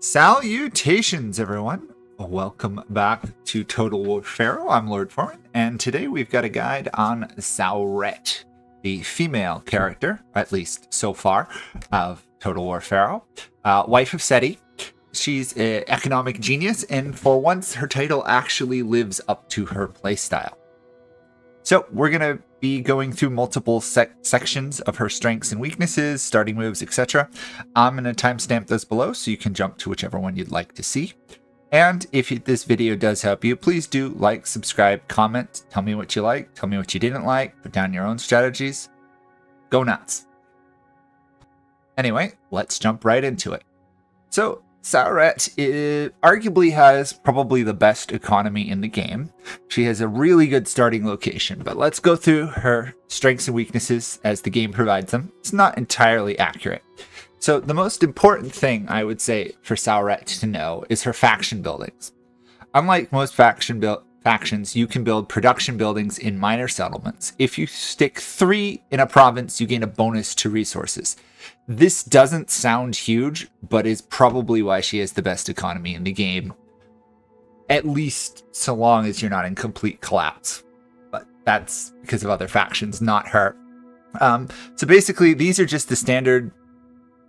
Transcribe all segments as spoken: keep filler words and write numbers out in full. Salutations, everyone. Welcome back to Total War Pharaoh. I'm Lord Forwind, and today we've got a guide on Tausret, the female character, at least so far, of Total War Pharaoh, uh, wife of Seti. She's an economic genius, and for once, her title actually lives up to her playstyle. So we're going to be going through multiple sec sections of her strengths and weaknesses, starting moves, et cetera. I'm going to timestamp those below so you can jump to whichever one you'd like to see. And if you, this video does help you, please do like, subscribe, comment, tell me what you like, tell me what you didn't like, put down your own strategies. Go nuts. Anyway, let's jump right into it. So Tausret arguably has probably the best economy in the game. She has a really good starting location, but let's go through her strengths and weaknesses as the game provides them. It's not entirely accurate. So the most important thing I would say for Tausret to know is her faction buildings. Unlike most faction build factions, you can build production buildings in minor settlements. If you stick three in a province, you gain a bonus to resources. This doesn't sound huge, but is probably why she has the best economy in the game, at least so long as you're not in complete collapse. But that's because of other factions, not her. Um, so basically, these are just the standard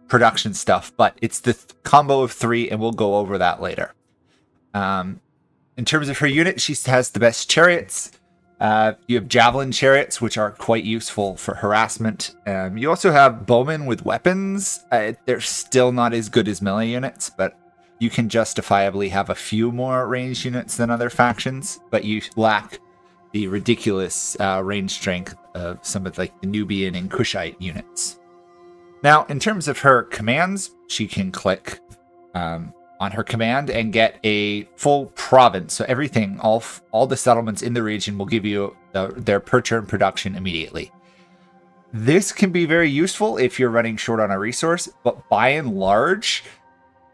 production stuff, but it's the th combo of three, and we'll go over that later. Um, in terms of her unit, she has the best chariots. Uh, you have javelin chariots, which are quite useful for harassment. Um, you also have bowmen with weapons. Uh, they're still not as good as melee units, but you can justifiably have a few more ranged units than other factions, but you lack the ridiculous uh, range strength of some of like the Nubian and Kushite units. Now, in terms of her commands, she can click um, on her command and get a full province. So everything, all all the settlements in the region will give you the, their per turn production immediately. This can be very useful if you're running short on a resource, but by and large,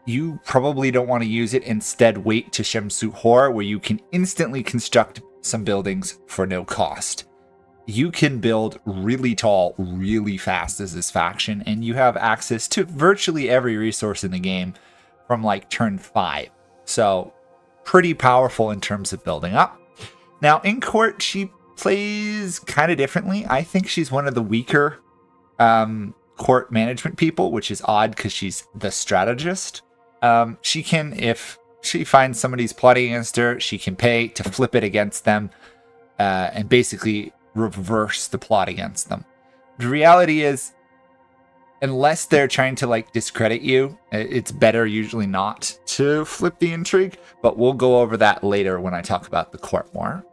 you probably don't want to use it. Instead, wait to Shemsu Hor, where you can instantly construct some buildings for no cost. You can build really tall, really fast as this faction, and you have access to virtually every resource in the game from like turn five. So pretty powerful in terms of building up. Now in court, she plays kind of differently. I think she's one of the weaker um, court management people, which is odd because she's the strategist. Um, she can, if she finds somebody's plotting against her, she can pay to flip it against them uh, and basically reverse the plot against them. The reality is, unless they're trying to like discredit you, it's better usually not to flip the intrigue, but we'll go over that later when I talk about the court more.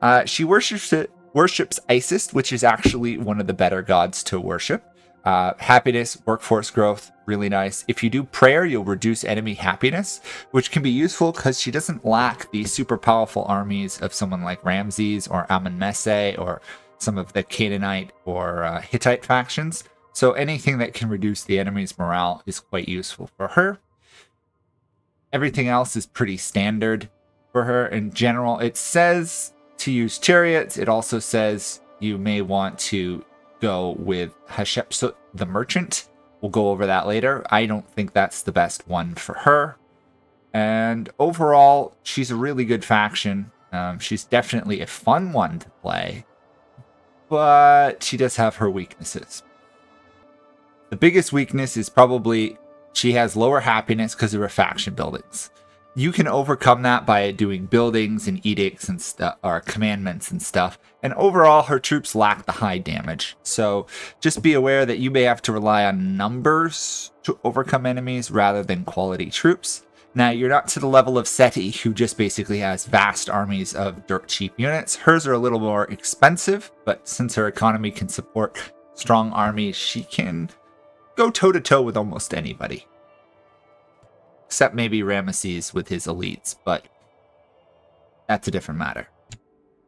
Uh, she worships it, worships Isis, which is actually one of the better gods to worship. Uh, happiness, workforce growth, really nice. If you do prayer, you'll reduce enemy happiness, which can be useful because she doesn't lack the super powerful armies of someone like Ramses or Amenmesse or some of the Canaanite or uh, Hittite factions. So anything that can reduce the enemy's morale is quite useful for her. Everything else is pretty standard for her in general. It says to use chariots. It also says you may want to go with Hatshepsut the merchant. We'll go over that later. I don't think that's the best one for her. And overall, she's a really good faction. Um, she's definitely a fun one to play, but she does have her weaknesses. The biggest weakness is probably she has lower happiness because of her faction buildings. You can overcome that by doing buildings and edicts and stuff, or commandments and stuff. And overall, her troops lack the high damage. So just be aware that you may have to rely on numbers to overcome enemies rather than quality troops. Now, you're not to the level of Seti, who just basically has vast armies of dirt cheap units. Hers are a little more expensive, but since her economy can support strong armies, she can go toe-to-toe with almost anybody. Except maybe Ramses with his elites, but that's a different matter.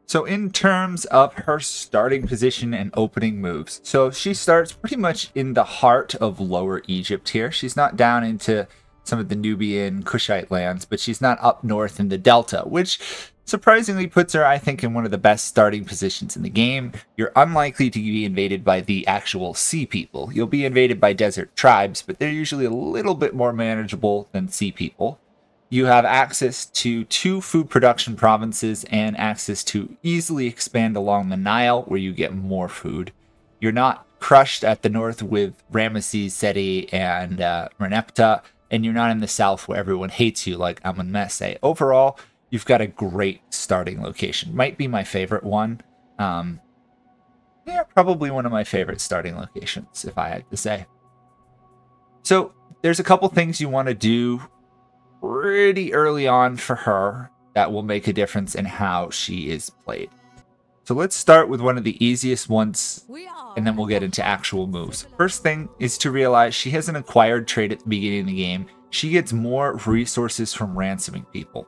So in terms of her starting position and opening moves, so she starts pretty much in the heart of Lower Egypt here. She's not down into some of the Nubian Kushite lands, but she's not up north in the Delta, which surprisingly puts her, I think, in one of the best starting positions in the game. You're unlikely to be invaded by the actual sea people. You'll be invaded by desert tribes, but they're usually a little bit more manageable than sea people. You have access to two food production provinces and access to easily expand along the Nile, where you get more food. You're not crushed at the north with Ramses, Seti, and uh, Merneptah, and you're not in the south where everyone hates you like Amenmesse. Overall, you've got a great starting location. Might be my favorite one. Um, yeah, probably one of my favorite starting locations, if I had to say. So there's a couple things you want to do pretty early on for her that will make a difference in how she is played. So let's start with one of the easiest ones, and then we'll get into actual moves. First thing is to realize she has an acquired trait at the beginning of the game. She gets more resources from ransoming people.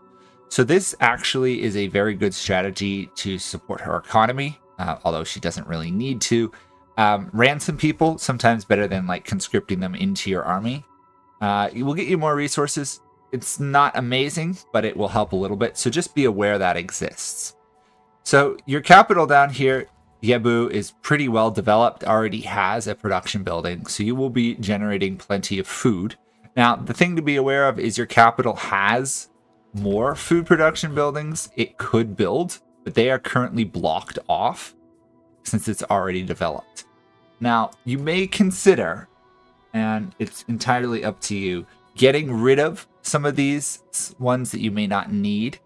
So this actually is a very good strategy to support her economy, uh, although she doesn't really need to. Um, ransom people, sometimes better than like conscripting them into your army. Uh, it will get you more resources. It's not amazing, but it will help a little bit. So just be aware that exists. So your capital down here, Yebu, is pretty well developed, already has a production building. So you will be generating plenty of food. Now, the thing to be aware of is your capital has more food production buildings it could build, but they are currently blocked off since it's already developed. Now, you may consider, and it's entirely up to you, getting rid of some of these ones that you may not need,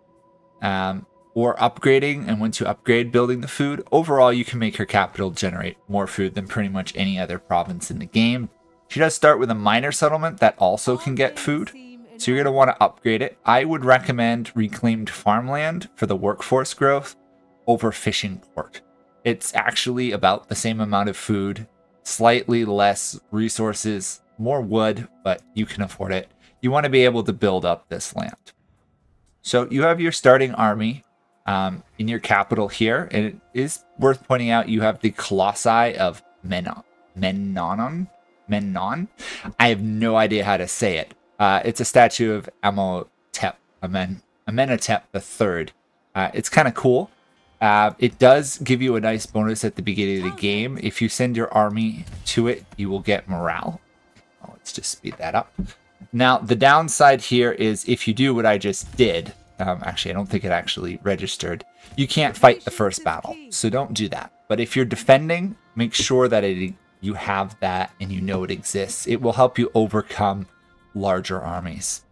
um, or upgrading, and once you upgrade, building the food. Overall, you can make her capital generate more food than pretty much any other province in the game. She does start with a minor settlement that also can get food, so you're going to want to upgrade it. I would recommend reclaimed farmland for the workforce growth over fishing port. It's actually about the same amount of food, slightly less resources, more wood, but you can afford it. You want to be able to build up this land. So you have your starting army um, in your capital here, and it is worth pointing out you have the Colossi of Memnon. Memnon? Memnon? I have no idea how to say it. Uh, it's a statue of Amenhotep, Amen, Amenhotep the third. Uh, it's kind of cool. Uh, it does give you a nice bonus at the beginning of the game. If you send your army to it, you will get morale. Oh, let's just speed that up. Now, the downside here is if you do what I just did, um, actually, I don't think it actually registered, you can't fight the first battle, so don't do that. But if you're defending, make sure that it, you have that and you know it exists. It will help you overcome larger armies.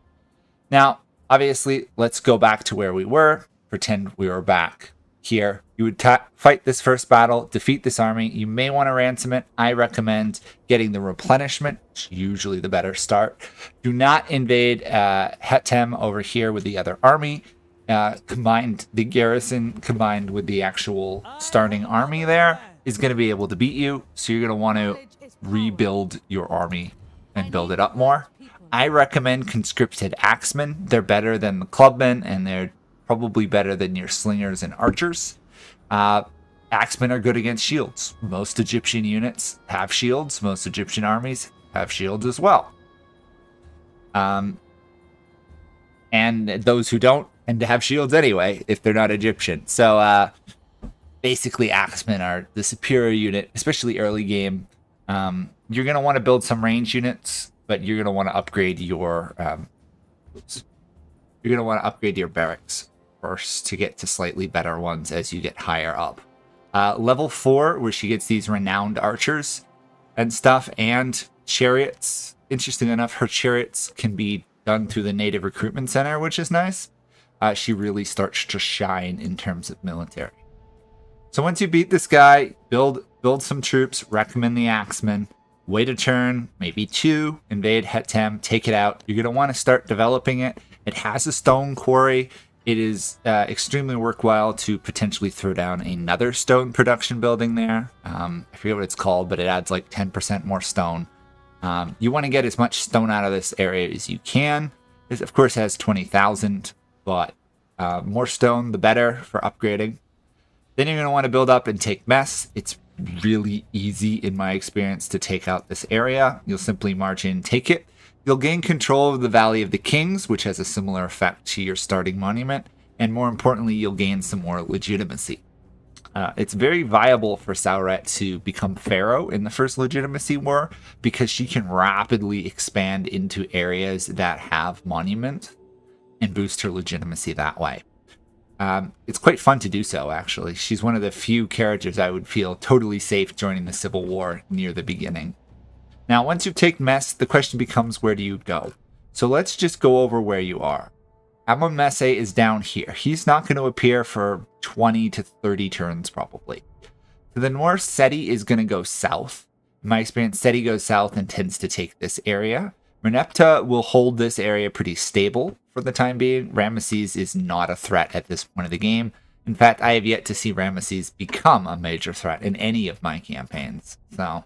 Now, obviously, let's go back to where we were. Pretend we were back here. You would fight this first battle, defeat this army. You may want to ransom it. I recommend getting the replenishment. It's usually the better start. Do not invade uh, Hetem over here with the other army. Uh, combined, the garrison combined with the actual starting army there is going to be able to beat you. So you're going to want to rebuild your army and build it up more. I recommend conscripted axemen. They're better than the clubmen, and they're probably better than your slingers and archers. Uh, axemen are good against shields. Most Egyptian units have shields. Most Egyptian armies have shields as well. Um, and those who don't tend to have shields anyway, if they're not Egyptian. So uh, basically, axemen are the superior unit, especially early game. Um, you're going to want to build some range units, but you're going to want to upgrade your um, oops. You're going to want to upgrade your barracks first to get to slightly better ones as you get higher up. Uh, level four, where she gets these renowned archers and stuff, and chariots. Interesting enough, her chariots can be done through the Native Recruitment Center, which is nice. Uh, she really starts to shine in terms of military. So once you beat this guy, build build some troops. Recommend the axemen. Wait a turn, maybe two, invade Hetem, take it out. You're gonna wanna start developing it. It has a stone quarry. It is uh, extremely worthwhile to potentially throw down another stone production building there. Um, I forget what it's called, but it adds like ten percent more stone. Um, you wanna get as much stone out of this area as you can. This of course has twenty thousand, but uh, more stone, the better for upgrading. Then you're gonna wanna build up and take Messe. It's really easy in my experience to take out this area. You'll simply march in, take it. You'll gain control of the Valley of the Kings, which has a similar effect to your starting monument, and more importantly, you'll gain some more legitimacy. Uh, it's very viable for Tausret to become pharaoh in the first legitimacy war because she can rapidly expand into areas that have monument and boost her legitimacy that way. Um, it's quite fun to do so, actually. She's one of the few characters I would feel totally safe joining the Civil War near the beginning. Now, once you take Messe, the question becomes, where do you go? So let's just go over where you are. Amenmesse is down here. He's not going to appear for twenty to thirty turns, probably. To the north, Seti is going to go south. In my experience, Seti goes south and tends to take this area. Merneptah will hold this area pretty stable for the time being. Ramses is not a threat at this point of the game. In fact, I have yet to see Ramses become a major threat in any of my campaigns. So,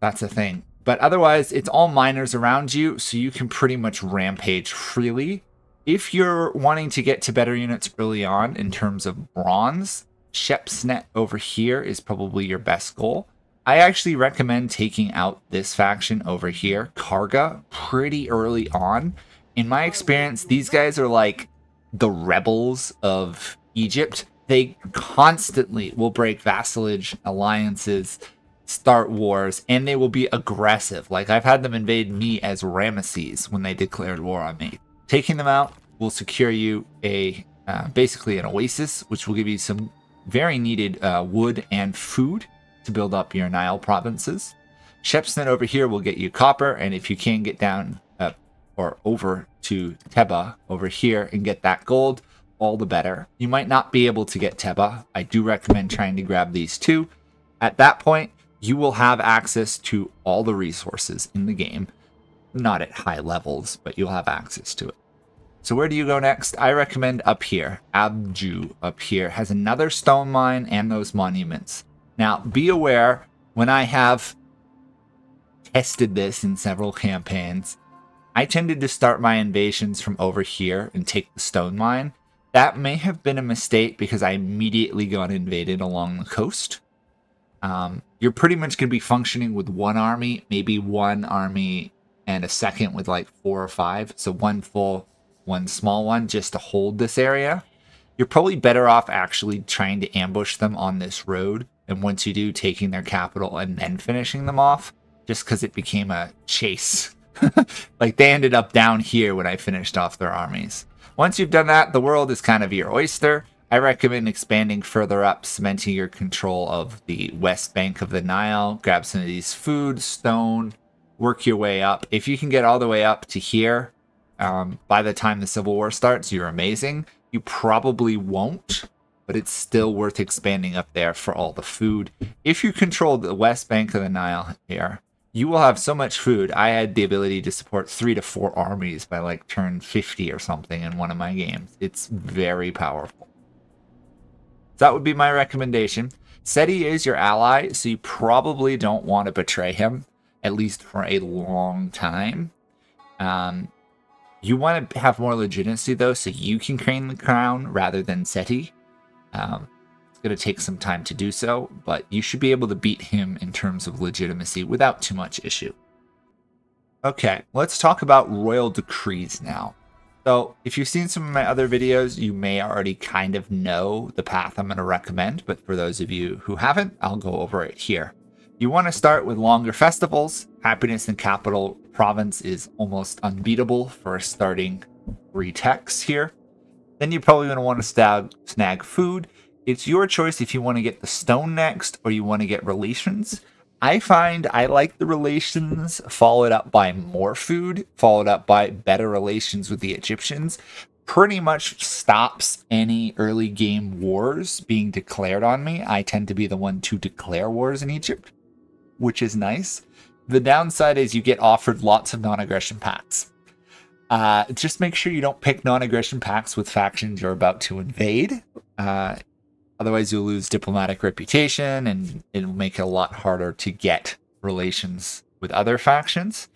that's a thing. But otherwise, it's all miners around you, so you can pretty much rampage freely. If you're wanting to get to better units early on in terms of bronze, Shepsen over here is probably your best goal. I actually recommend taking out this faction over here, Karga, pretty early on. In my experience, these guys are like the rebels of Egypt. They constantly will break vassalage, alliances, start wars, and they will be aggressive. Like, I've had them invade me as Ramesses when they declared war on me. Taking them out will secure you a uh, basically an oasis, which will give you some very needed uh, wood and food to build up your Nile provinces. Shepsen over here will get you copper, and if you can get down uh, or over to Teba over here and get that gold, all the better. You might not be able to get Teba. I do recommend trying to grab these two. At that point, you will have access to all the resources in the game. Not at high levels, but you'll have access to it. So where do you go next? I recommend up here. Abju up here has another stone mine and those monuments. Now, be aware, when I have tested this in several campaigns, I tended to start my invasions from over here and take the stone mine. That may have been a mistake because I immediately got invaded along the coast. Um, you're pretty much going to be functioning with one army, maybe one army and a second with like four or five. So one full, one small one just to hold this area. You're probably better off actually trying to ambush them on this road. And once you do, taking their capital and then finishing them off, just because it became a chase. Like, they ended up down here when I finished off their armies. Once you've done that, the world is kind of your oyster. I recommend expanding further up, cementing your control of the west bank of the Nile. Grab some of these food, stone, work your way up. If you can get all the way up to here, um, by the time the Civil War starts, you're amazing. You probably won't, but it's still worth expanding up there for all the food. If you control the west bank of the Nile here, you will have so much food. I had the ability to support three to four armies by like turn fifty or something in one of my games. It's very powerful. So that would be my recommendation. Seti is your ally, so you probably don't want to betray him, at least for a long time. Um, you want to have more legitimacy, though, so you can claim the crown rather than Seti. Um, it's going to take some time to do so, but you should be able to beat him in terms of legitimacy without too much issue. Okay, let's talk about royal decrees now. So, if you've seen some of my other videos, you may already kind of know the path I'm going to recommend, but for those of you who haven't, I'll go over it here. You want to start with longer festivals. Happiness in Capital Province is almost unbeatable for starting three techs here. Then you're probably going to want to snag food. It's your choice if you want to get the stone next or you want to get relations. I find I like the relations followed up by more food, followed up by better relations with the Egyptians. Pretty much stops any early game wars being declared on me. I tend to be the one to declare wars in Egypt, which is nice. The downside is you get offered lots of non-aggression pacts. Uh, just make sure you don't pick non-aggression pacts with factions you're about to invade. Uh, otherwise, you'll lose diplomatic reputation, and it'll make it a lot harder to get relations with other factions.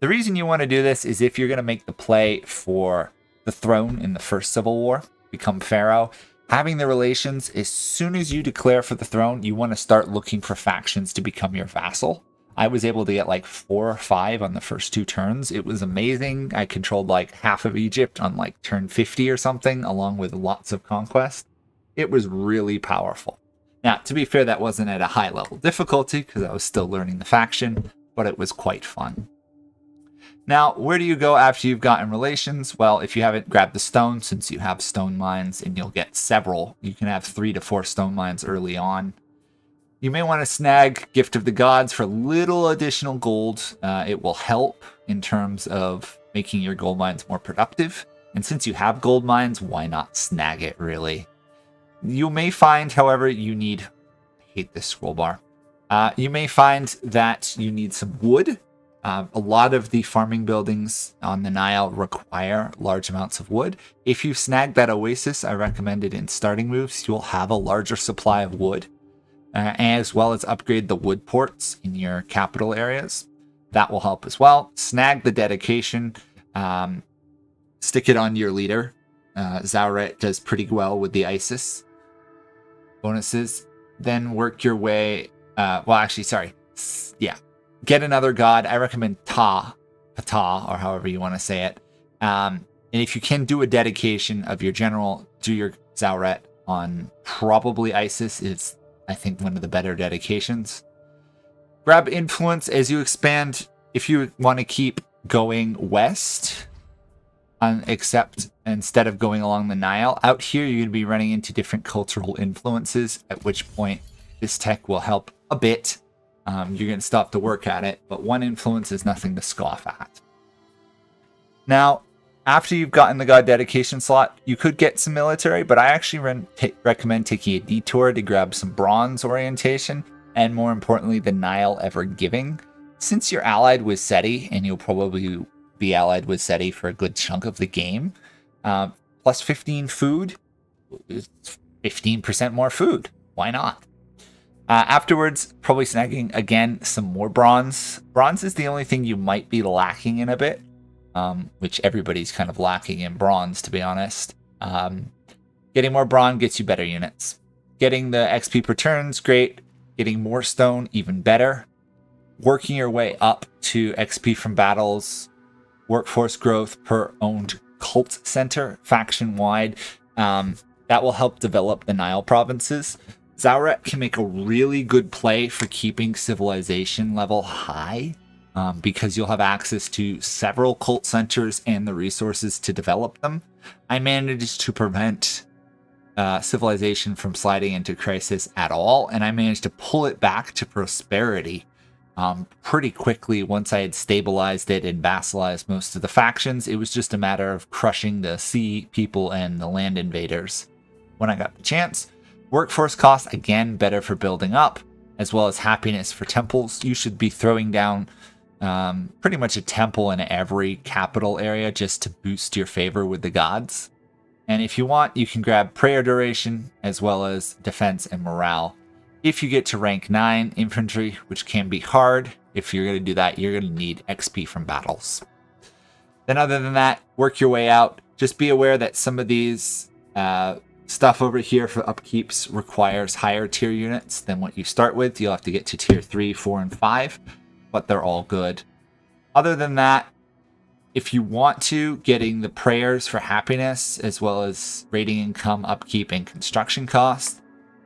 The reason you want to do this is if you're going to make the play for the throne in the first Civil War, become pharaoh. Having the relations, as soon as you declare for the throne, you want to start looking for factions to become your vassal. I was able to get like four or five on the first two turns. It was amazing. I controlled like half of Egypt on like turn fifty or something, along with lots of conquest. It was really powerful. Now, to be fair, that wasn't at a high level difficulty because I was still learning the faction, but it was quite fun. Now, where do you go after you've gotten relations? Well, if you haven't grabbed the stone, since you have stone mines, and you'll get several, you can have three to four stone mines early on. You may want to snag Gift of the Gods for little additional gold. Uh, it will help in terms of making your gold mines more productive. And since you have gold mines, why not snag it, really? You may find, however, you need... I hate this scroll bar. Uh, you may find that you need some wood. Uh, a lot of the farming buildings on the Nile require large amounts of wood. If you snag that oasis I recommended in starting moves, you'll have a larger supply of wood, uh, as well as upgrade the wood ports in your capital areas. That will help as well. Snag the dedication. Um, stick it on your leader. Uh, Tausret does pretty well with the Isis bonuses. Then work your way... Uh, well, actually, sorry. S yeah. Get another god. I recommend Ta, Ptah, or however you want to say it. Um, and if you can do a dedication of your general, do your Tausret on probably Isis. It's, I think, one of the better dedications. Grab influence as you expand. If you want to keep going west, um, except instead of going along the Nile, out here you're going to be running into different cultural influences, at which point this tech will help a bit. Um, you're going to still have to work at it, but one influence is nothing to scoff at. Now, after you've gotten the god dedication slot, you could get some military, but I actually recommend taking a detour to grab some bronze orientation, and more importantly, the Nile ever-giving. Since you're allied with Seti, and you'll probably be allied with Seti for a good chunk of the game, uh, plus fifteen food, fifteen percent more food. Why not? Uh, afterwards, probably snagging, again, some more bronze. Bronze is the only thing you might be lacking in a bit, um, which everybody's kind of lacking in bronze, to be honest. Um, getting more bronze gets you better units. Getting the X P per turn is great. Getting more stone, even better. Working your way up to X P from battles, workforce growth per owned cult center, faction-wide. Um, that will help develop the Nile provinces. Tausret can make a really good play for keeping civilization level high, um, because you'll have access to several cult centers and the resources to develop them. I managed to prevent uh, civilization from sliding into crisis at all, and I managed to pull it back to prosperity um, pretty quickly once I had stabilized it and vassalized most of the factions. It was just a matter of crushing the sea people and the land invaders when I got the chance. Workforce cost, again, better for building up, as well as happiness for temples. You should be throwing down um, pretty much a temple in every capital area just to boost your favor with the gods. And if you want, you can grab prayer duration, as well as defense and morale. If you get to rank nine, infantry, which can be hard, if you're going to do that, you're going to need X P from battles. Then other than that, work your way out. Just be aware that some of these... Uh, Stuff over here for upkeeps requires higher tier units than what you start with. You'll have to get to tier three, four, and five, but they're all good. Other than that, if you want to, getting the prayers for happiness, as well as rating income, upkeep, and construction costs.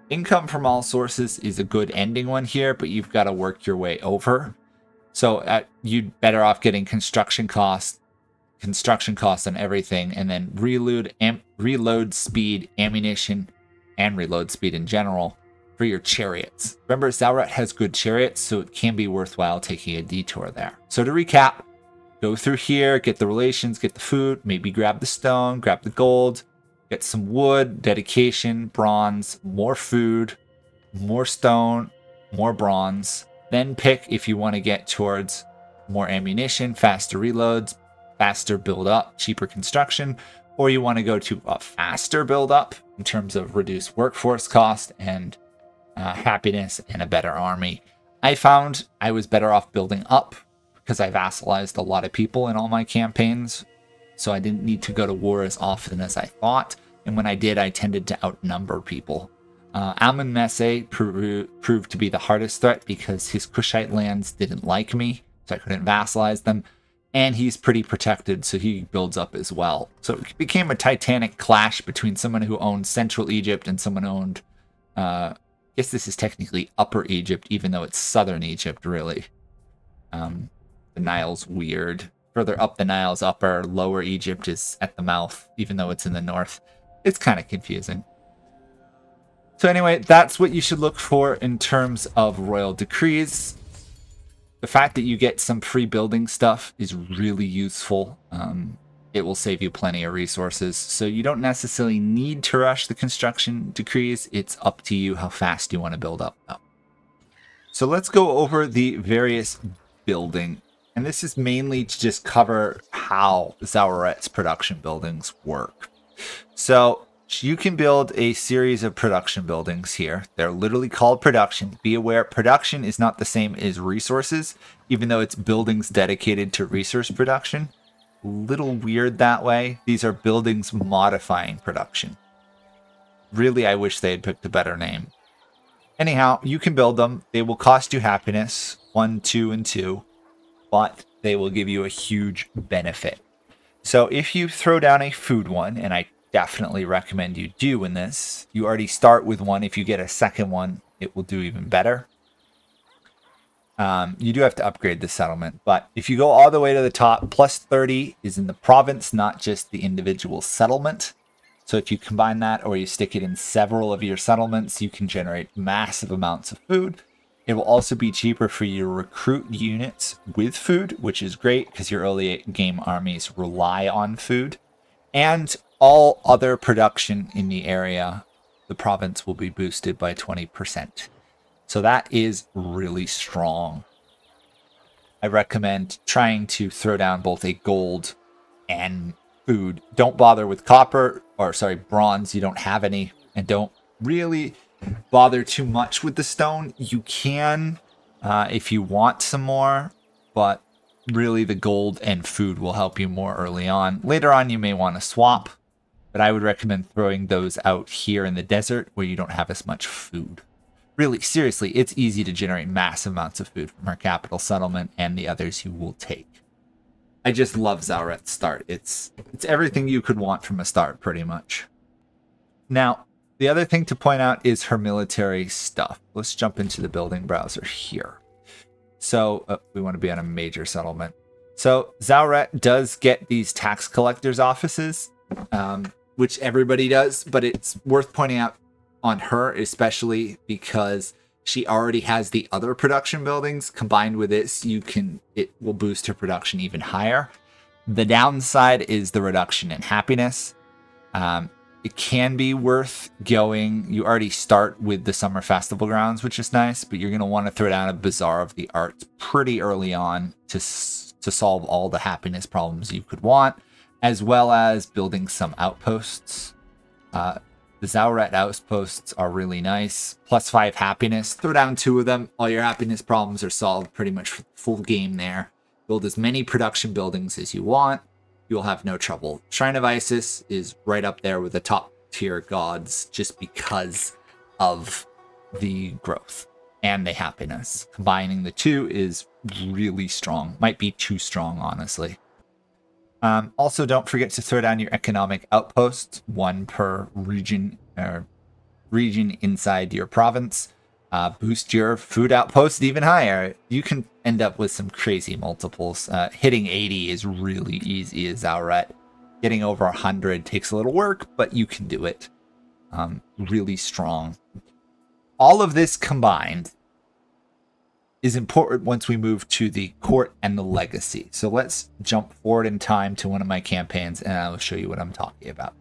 Income from all sources is a good ending one here, but you've got to work your way over. So uh, you'd better off getting construction costs, construction costs on everything, and then reload, am reload speed, ammunition, and reload speed in general for your chariots. Remember, Tausret has good chariots, so it can be worthwhile taking a detour there. So to recap, go through here, get the relations, get the food, maybe grab the stone, grab the gold, get some wood, dedication, bronze, more food, more stone, more bronze. Then pick if you want to get towards more ammunition, faster reloads, faster build up, cheaper construction, or you want to go to a faster build up in terms of reduced workforce cost and uh, happiness and a better army. I found I was better off building up because I vassalized a lot of people in all my campaigns, so I didn't need to go to war as often as I thought, and when I did, I tended to outnumber people. Uh, Amenmesse pro proved to be the hardest threat because his Kushite lands didn't like me, so I couldn't vassalize them. And he's pretty protected, so he builds up as well. So it became a titanic clash between someone who owned Central Egypt and someone who owned... Uh, I guess this is technically Upper Egypt, even though it's Southern Egypt, really. Um, the Nile's weird. Further up the Nile's upper, Lower Egypt is at the mouth, even though it's in the north. It's kind of confusing. So anyway, that's what you should look for in terms of royal decrees. The fact that you get some free building stuff is really useful. Um, it will save you plenty of resources. So you don't necessarily need to rush the construction decrees. It's up to you how fast you want to build up. So let's go over the various building. And this is mainly to just cover how Tauret's production buildings work. So you can build a series of production buildings here. They're literally called production. Be aware, production is not the same as resources, even though it's buildings dedicated to resource production. Little weird that way. These are buildings modifying production. Really, I wish they had picked a better name. Anyhow, you can build them. They will cost you happiness, one, two, and two, but they will give you a huge benefit. So if you throw down a food one, and I definitely recommend you do in this. You already start with one. If you get a second one, it will do even better. Um, you do have to upgrade the settlement, but if you go all the way to the top, plus thirty is in the province, not just the individual settlement. So if you combine that or you stick it in several of your settlements, you can generate massive amounts of food. It will also be cheaper for you to recruit units with food, which is great because your early game armies rely on food. And all other production in the area, the province will be boosted by twenty percent. So that is really strong. I recommend trying to throw down both a gold and food. Don't bother with copper, or sorry, bronze. You don't have any. And don't really bother too much with the stone. You can uh, if you want some more, but really the gold and food will help you more early on. Later on, you may want to swap. But I would recommend throwing those out here in the desert where you don't have as much food. Really, seriously, it's easy to generate massive amounts of food from our capital settlement and the others you will take. I just love Tauret's start. It's, it's everything you could want from a start, pretty much. Now, the other thing to point out is her military stuff. Let's jump into the building browser here. So uh, we want to be on a major settlement. So Tauret does get these tax collectors' offices. Um, Which everybody does, but it's worth pointing out on her, especially because she already has the other production buildings. Combined with this, you can it will boost her production even higher. The downside is the reduction in happiness. Um, it can be worth going. You already start with the summer festival grounds, which is nice, but you're going to want to throw down a Bazaar of the Arts pretty early on to to solve all the happiness problems you could want, as well as building some outposts. Uh, the Tauret outposts are really nice. Plus five happiness. Throw down two of them. All your happiness problems are solved pretty much for the full game there. Build as many production buildings as you want. You'll have no trouble. Shrine of Isis is right up there with the top tier gods just because of the growth and the happiness. Combining the two is really strong. Might be too strong, honestly. Um, also, don't forget to throw down your economic outposts, one per region or region inside your province. Uh, boost your food outposts even higher. You can end up with some crazy multiples. Uh, hitting eighty is really easy as Tauret. Getting over one hundred takes a little work, but you can do it. Um, really strong. All of this combined is important once we move to the court and the legacy. So let's jump forward in time to one of my campaigns and I'll show you what I'm talking about.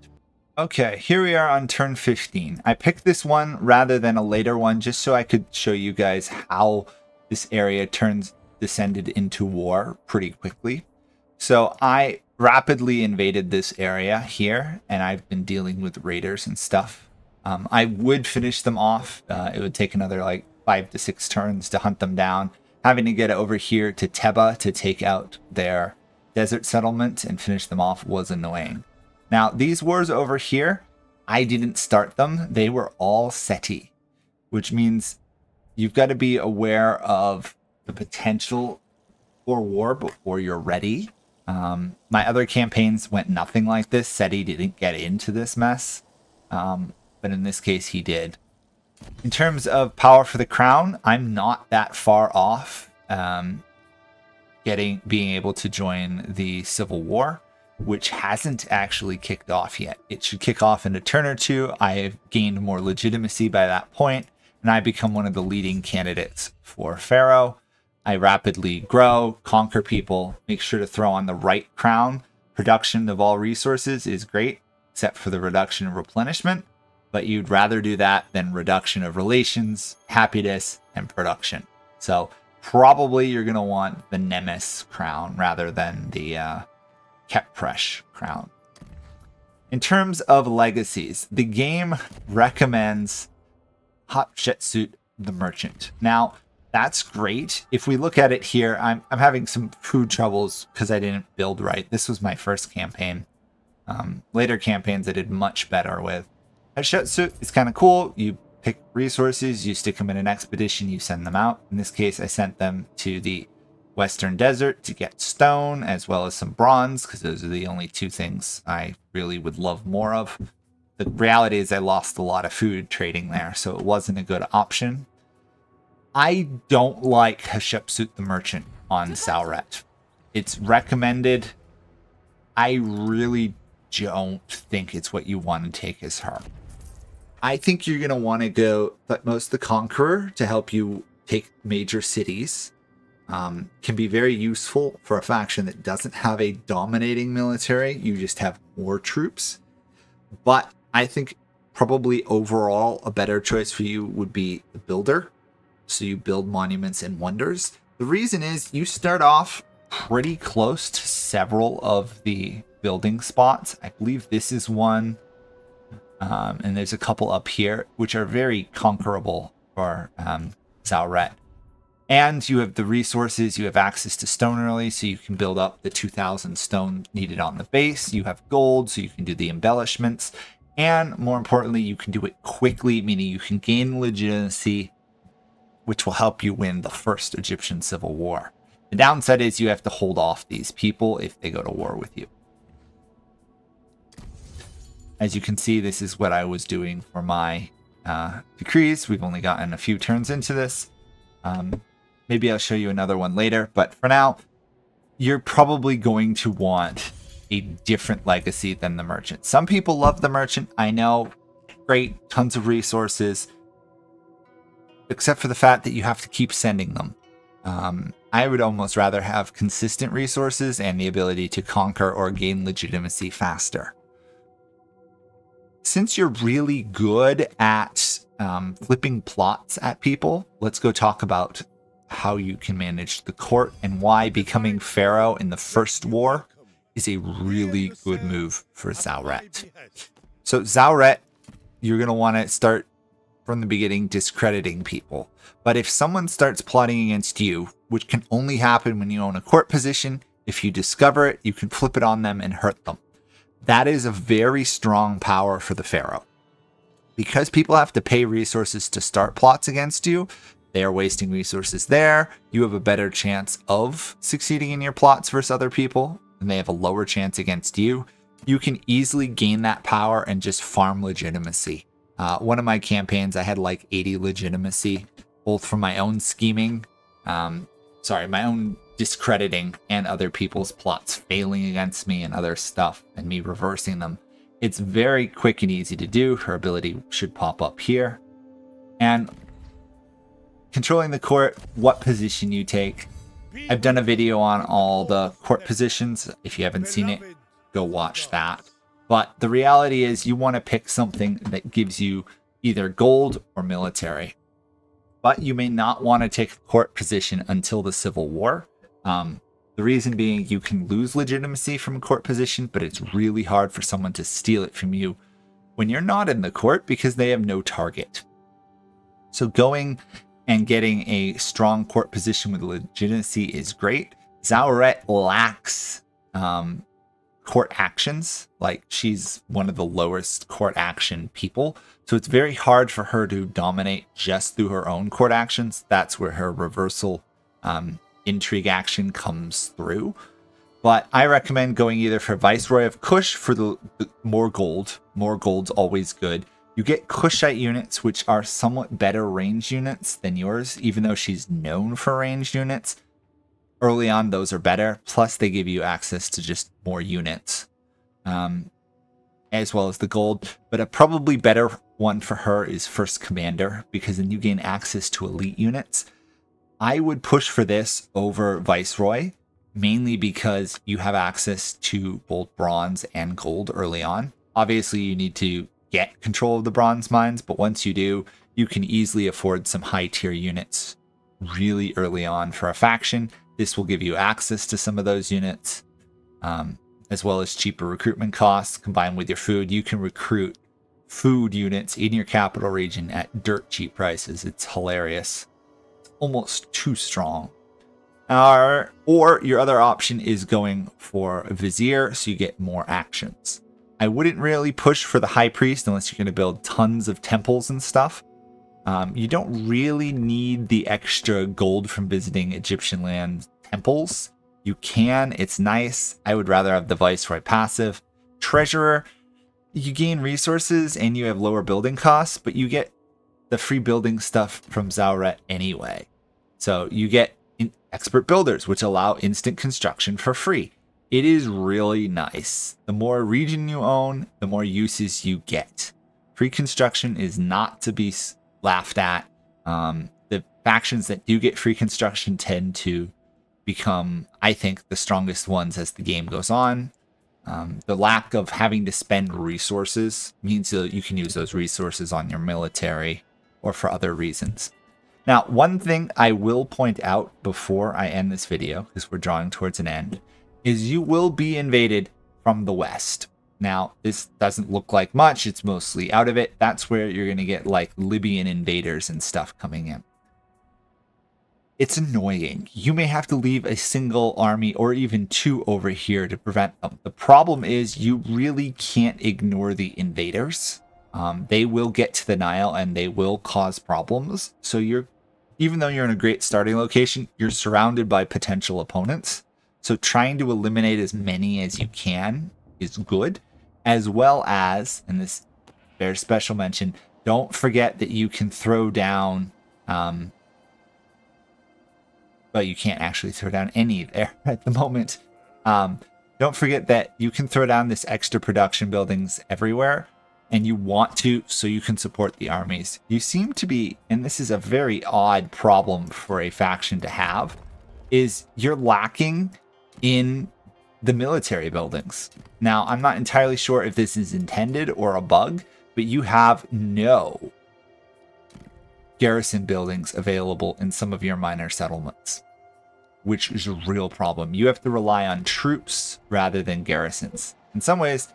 Okay, here we are on turn fifteen. I picked this one rather than a later one just so I could show you guys how this area turns descended into war pretty quickly. So I rapidly invaded this area here and I've been dealing with raiders and stuff. Um, I would finish them off. Uh, it would take another like five to six turns to hunt them down. Having to get over here to Teba to take out their desert settlement and finish them off was annoying. Now, these wars over here, I didn't start them. They were all Seti, which means you've got to be aware of the potential for war before you're ready. Um, my other campaigns went nothing like this. Seti didn't get into this mess, um, but in this case he did. In terms of power for the crown, I'm not that far off um, getting being able to join the Civil War, which hasn't actually kicked off yet. It should kick off in a turn or two. I've gained more legitimacy by that point, and I become one of the leading candidates for Pharaoh. I rapidly grow, conquer people, make sure to throw on the right crown. Production of all resources is great, except for the reduction of replenishment, but you'd rather do that than reduction of relations, happiness, and production. So probably you're going to want the Nemes crown rather than the uh, Kept Fresh crown. In terms of legacies, the game recommends Hatshepsut the Merchant. Now, that's great. If we look at it here, I'm, I'm having some food troubles because I didn't build right. This was my first campaign. Um, later campaigns I did much better with. Hatshepsut is kind of cool. You pick resources, you stick them in an expedition, you send them out. In this case, I sent them to the Western Desert to get stone as well as some bronze, because those are the only two things I really would love more of. The reality is I lost a lot of food trading there, so it wasn't a good option. I don't like Hatshepsut the Merchant on Tausret. It's recommended. I really don't think it's what you want to take as her. I think you're going to want to go Thutmose the Conqueror to help you take major cities. Um, can be very useful for a faction that doesn't have a dominating military. You just have more troops. But I think probably overall a better choice for you would be the Builder. So you build monuments and wonders. The reason is you start off pretty close to several of the building spots. I believe this is one, um, and there's a couple up here, which are very conquerable for um, Tausret. And you have the resources, you have access to stone early, so you can build up the two thousand stone needed on the base. You have gold, so you can do the embellishments. And more importantly, you can do it quickly, meaning you can gain legitimacy, which will help you win the first Egyptian civil war. The downside is you have to hold off these people if they go to war with you. As you can see, this is what I was doing for my uh, decrees. We've only gotten a few turns into this. Um, maybe I'll show you another one later, but for now, you're probably going to want a different legacy than the merchant. Some people love the merchant, I know, great, tons of resources, except for the fact that you have to keep sending them. Um, I would almost rather have consistent resources and the ability to conquer or gain legitimacy faster. Since you're really good at um, flipping plots at people, let's go talk about how you can manage the court and why becoming pharaoh in the first war is a really good move for Tausret. So Tausret, you're going to want to start from the beginning discrediting people. But if someone starts plotting against you, which can only happen when you own a court position, if you discover it, you can flip it on them and hurt them. That is a very strong power for the pharaoh. Because people have to pay resources to start plots against you, they are wasting resources there. You have a better chance of succeeding in your plots versus other people, and they have a lower chance against you. You can easily gain that power and just farm legitimacy. Uh, one of my campaigns, I had like eighty legitimacy, both from my own scheming, um, sorry, my own discrediting and other people's plots failing against me and other stuff and me reversing them. It's very quick and easy to do. Her ability should pop up here. And controlling the court, what position you take. I've done a video on all the court positions. If you haven't seen it, go watch that. But the reality is you want to pick something that gives you either gold or military. But you may not want to take a court position until the Civil War. Um, the reason being you can lose legitimacy from a court position, but it's really hard for someone to steal it from you when you're not in the court because they have no target. So going and getting a strong court position with legitimacy is great. Tausret lacks... Um, court actions. Like, she's one of the lowest court action people. So it's very hard for her to dominate just through her own court actions. That's where her reversal um, intrigue action comes through. But I recommend going either for Viceroy of Kush for the, the more gold. More gold's always good. You get Kushite units, which are somewhat better range units than yours, even though she's known for range units. Early on, those are better. Plus, they give you access to just more units, um, as well as the gold. But a probably better one for her is First Commander, because then you gain access to elite units. I would push for this over Viceroy, mainly because you have access to both bronze and gold early on. Obviously, you need to get control of the bronze mines, but once you do, you can easily afford some high-tier units really early on for a faction. This will give you access to some of those units, um, as well as cheaper recruitment costs combined with your food. You can recruit food units in your capital region at dirt cheap prices. It's hilarious. It's almost too strong. Uh, or your other option is going for Vizier, so you get more actions. I wouldn't really push for the High Priest unless you're going to build tons of temples and stuff. Um, you don't really need the extra gold from visiting Egyptian land temples. You can, it's nice. I would rather have the Viceroy passive. Treasurer, you gain resources and you have lower building costs, but you get the free building stuff from Tausret anyway. So you get expert builders, which allow instant construction for free. It is really nice. The more region you own, the more uses you get. Free construction is not to be laughed at. Um, the factions that do get free construction tend to become, I think, the strongest ones as the game goes on. Um, the lack of having to spend resources means that you can use those resources on your military or for other reasons. Now, one thing I will point out before I end this video, because we're drawing towards an end, is you will be invaded from the west. Now, this doesn't look like much. It's mostly out of it. That's where you're going to get, like, Libyan invaders and stuff coming in. It's annoying. You may have to leave a single army or even two over here to prevent them. The problem is you really can't ignore the invaders. Um, they will get to the Nile and they will cause problems. So you're, even though you're in a great starting location, you're surrounded by potential opponents. So trying to eliminate as many as you can is good, as well as, and this bears special mention, don't forget that you can throw down, um, well, you can't actually throw down any there at the moment. Um, don't forget that you can throw down this extra production buildings everywhere, and you want to, so you can support the armies. You seem to be, and this is a very odd problem for a faction to have, is you're lacking in the military buildings. Now, I'm not entirely sure if this is intended or a bug, but you have no garrison buildings available in some of your minor settlements, which is a real problem. You have to rely on troops rather than garrisons. In some ways,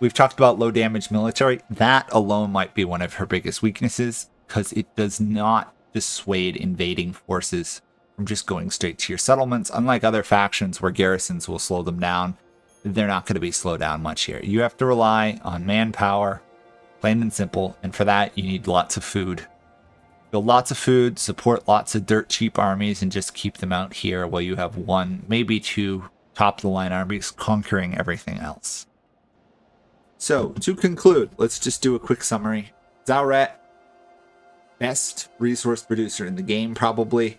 we've talked about low damage military. That alone might be one of her biggest weaknesses, because it does not dissuade invading forces from just going straight to your settlements. Unlike other factions where garrisons will slow them down, they're not going to be slowed down much here. You have to rely on manpower, plain and simple, and for that you need lots of food. Build lots of food, support lots of dirt cheap armies, and just keep them out here while you have one, maybe two top-of-the-line armies conquering everything else. So, to conclude, let's just do a quick summary. Tausret, best resource producer in the game, probably.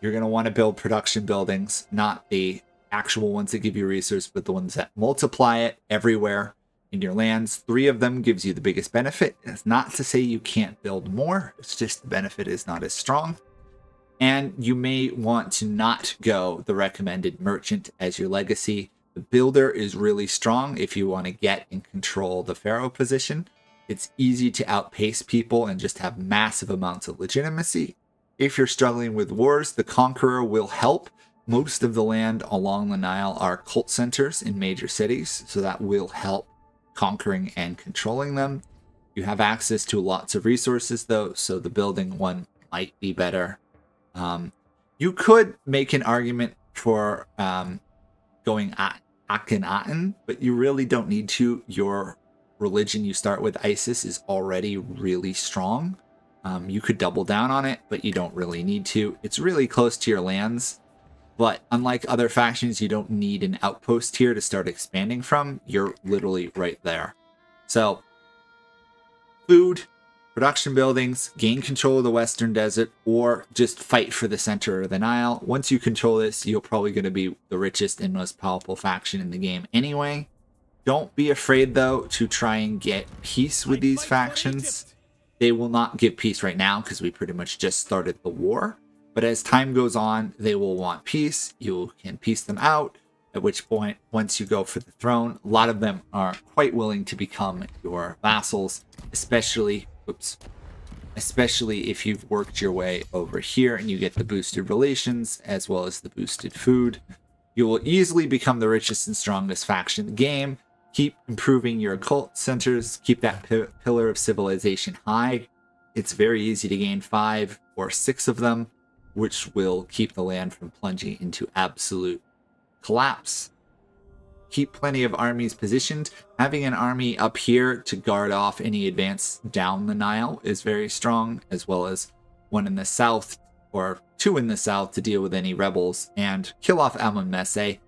You're going to want to build production buildings, not the actual ones that give you resource, but the ones that multiply it everywhere in your lands. Three of them gives you the biggest benefit. It's not to say you can't build more. It's just the benefit is not as strong. And you may want to not go the recommended merchant as your legacy. The builder is really strong if you want to get and control the pharaoh position. It's easy to outpace people and just have massive amounts of legitimacy. If you're struggling with wars, the Conqueror will help. Most of the land along the Nile are cult centers in major cities, so that will help conquering and controlling them. You have access to lots of resources, though, so the building one might be better. Um, you could make an argument for um, going Akhenaten, but you really don't need to. Your religion you start with, Isis, is already really strong. Um, you could double down on it, but you don't really need to. It's really close to your lands, but unlike other factions, you don't need an outpost here to start expanding from. You're literally right there. So, food, production buildings, gain control of the Western Desert, or just fight for the center of the Nile. Once you control this, you're probably going to be the richest and most powerful faction in the game anyway. Don't be afraid, though, to try and get peace with these factions. They will not give peace right now because we pretty much just started the war. But as time goes on, they will want peace. You can peace them out, at which point, once you go for the throne, a lot of them are quite willing to become your vassals, especially, oops, especially if you've worked your way over here and you get the boosted relations as well as the boosted food. You will easily become the richest and strongest faction in the game. Keep improving your occult centers. Keep that p pillar of civilization high. It's very easy to gain five or six of them, which will keep the land from plunging into absolute collapse. Keep plenty of armies positioned. Having an army up here to guard off any advance down the Nile is very strong, as well as one in the south or two in the south to deal with any rebels and kill off Amenmesse.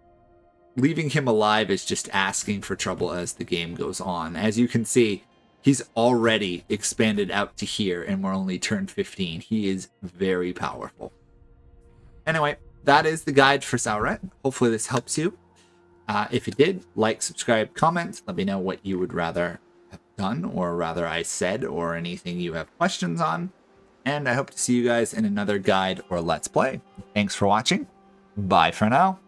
Leaving him alive is just asking for trouble as the game goes on. As you can see, he's already expanded out to here, and we're only turn fifteen. He is very powerful. Anyway, that is the guide for Tausret. Hopefully this helps you. Uh, if it did, like, subscribe, comment. Let me know what you would rather have done, or rather I said, or anything you have questions on. And I hope to see you guys in another guide or Let's Play. Thanks for watching. Bye for now.